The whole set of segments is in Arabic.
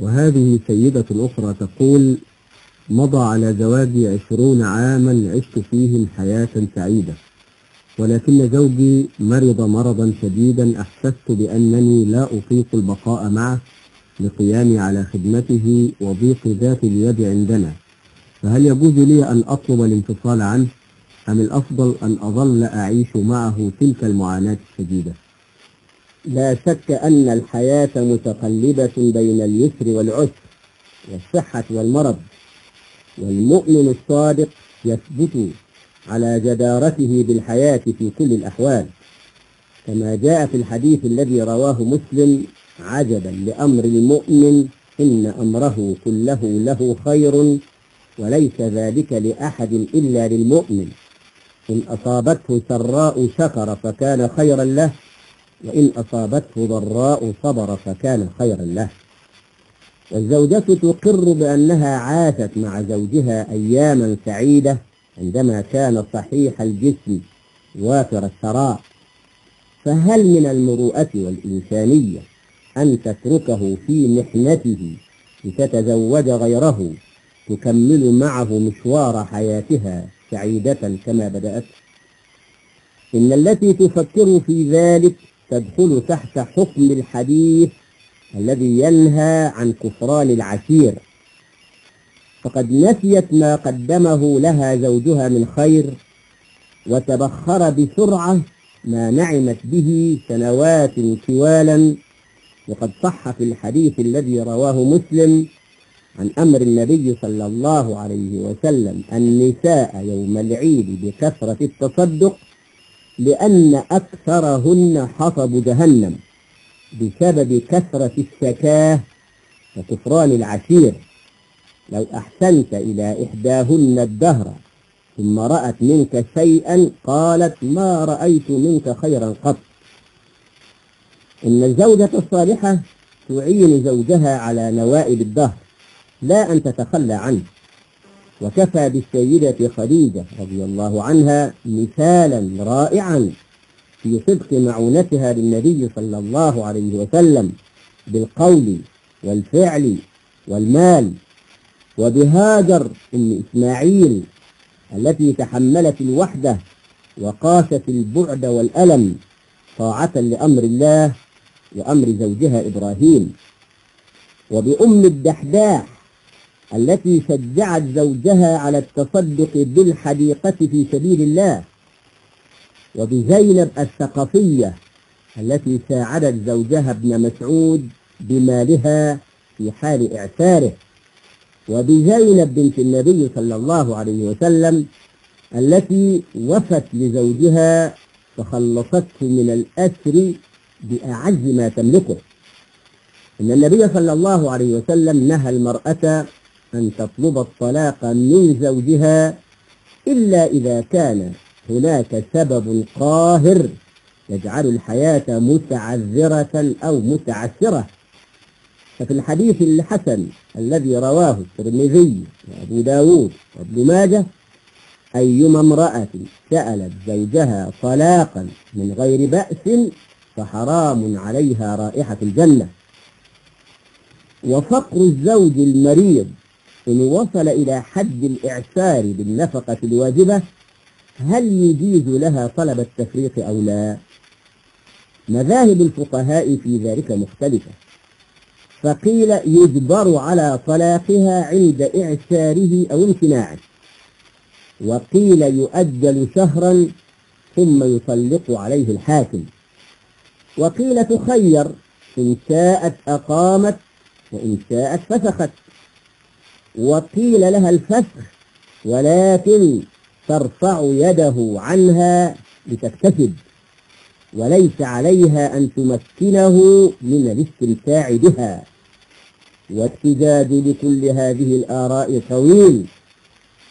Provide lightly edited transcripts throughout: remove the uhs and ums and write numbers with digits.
وهذه سيدة أخرى تقول: مضى على زواجي 20 عاما عشت فيهم حياة سعيدة، ولكن زوجي مرض مرضا شديدا أحسست بأنني لا أطيق البقاء معه لقيامي على خدمته وضيق ذات اليد عندنا، فهل يجوز لي أن أطلب الانفصال عنه أم الأفضل أن أظل أعيش معه تلك المعاناة الشديدة؟ لا شك أن الحياة متقلبة بين اليسر والعسر والصحة والمرض، والمؤمن الصادق يثبت على جدارته بالحياة في كل الأحوال، كما جاء في الحديث الذي رواه مسلم: عجبا لأمر المؤمن إن أمره كله له خير وليس ذلك لأحد إلا للمؤمن، إن أصابته سراء شكر فكان خيرا له، وإن أصابته ضراء صبر فكان خيرا له. والزوجة تقر بأنها عاشت مع زوجها أياما سعيدة عندما كان صحيح الجسم وافر الثراء، فهل من المروءة والإنسانية أن تتركه في محنته لتتزوج غيره تكمل معه مشوار حياتها سعيدة كما بدأت؟ إن التي تفكر في ذلك تدخل تحت حكم الحديث الذي ينهى عن كفران العشير، فقد نسيت ما قدمه لها زوجها من خير، وتبخر بسرعة ما نعمت به سنوات طوالا. وقد صح في الحديث الذي رواه مسلم عن أمر النبي صلى الله عليه وسلم النساء يوم العيد بكثرة التصدق، لأن أكثرهن حطب جهنم بسبب كثرة السكاه وكفران العشير. لو أحسنت إلى إحداهن الدهر ثم رأت منك شيئا قالت ما رأيت منك خيرا قط. إن الزوجة الصالحة تعين زوجها على نوائب الدهر لا أن تتخلى عنه، وكفى بالسيدة خديجة رضي الله عنها مثالا رائعا في صدق معونتها للنبي صلى الله عليه وسلم بالقول والفعل والمال، وبهاجر أم إسماعيل التي تحملت الوحدة وقاست البعد والألم طاعة لأمر الله وأمر زوجها إبراهيم، وبأم الدحداح التي شجعت زوجها على التصدق بالحديقة في سبيل الله، وبزينب الثقفية التي ساعدت زوجها ابن مسعود بمالها في حال إعساره، وبزينب بنت النبي صلى الله عليه وسلم التي وفت لزوجها فخلصته من الأسر بأعز ما تملكه. إن النبي صلى الله عليه وسلم نهى المرأة أن تطلب الطلاق من زوجها إلا إذا كان هناك سبب قاهر يجعل الحياة متعذرة أو متعسرة. ففي الحديث الحسن الذي رواه الترمذي وأبو داود وابن ماجه: أيما امرأة سألت زوجها طلاقا من غير بأس فحرام عليها رائحة الجنة. وفقر الزوج المريض إن وصل إلى حد الإعسار بالنفقة الواجبة هل يجيز لها طلب التفريق أو لا؟ مذاهب الفقهاء في ذلك مختلفة، فقيل يجبر على طلاقها عند إعساره أو امتناعه، وقيل يؤجل شهرا ثم يطلق عليه الحاكم، وقيل تخير إن شاءت أقامت وإن شاءت فسخت، وقيل لها الفسخ ولكن ترفع يده عنها لتكتسب، وليس عليها أن تمكنه من الاستمتاع بها. والسجاد لكل هذه الآراء طويل،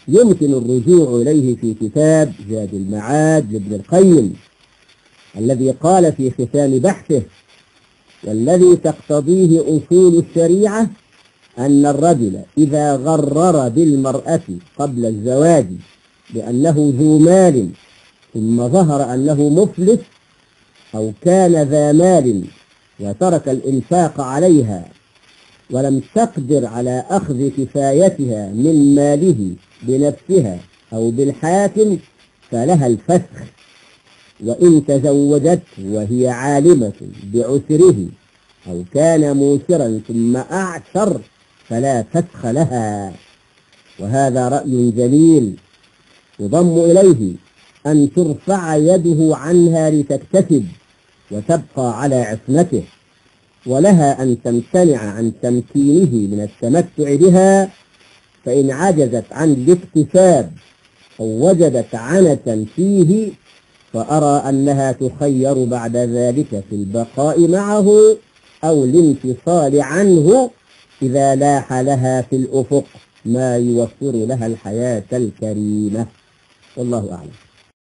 يمكن الرجوع إليه في كتاب زاد المعاد لابن القيم الذي قال في ختام بحثه: والذي تقتضيه أصول الشريعة أن الرجل إذا غرر بالمرأة قبل الزواج لأنه ذو مال ثم ظهر أنه مفلس، أو كان ذا مال وترك الإنفاق عليها ولم تقدر على أخذ كفايتها من ماله بنفسها أو بالحاكم فلها الفسخ، وإن تزوجت وهي عالمة بعسره أو كان موسرا ثم أعسر فلا فسخ لها. وهذا رأي جميل يضم إليه أن ترفع يده عنها لتكتسب وتبقى على عصمته، ولها أن تمتنع عن تمكينه من التمتع بها، فإن عجزت عن الاكتساب أو وجدت عنة فيه فأرى أنها تخير بعد ذلك في البقاء معه أو الانفصال عنه إذا لاح لها في الأفق ما يوفر لها الحياة الكريمة. والله أعلم.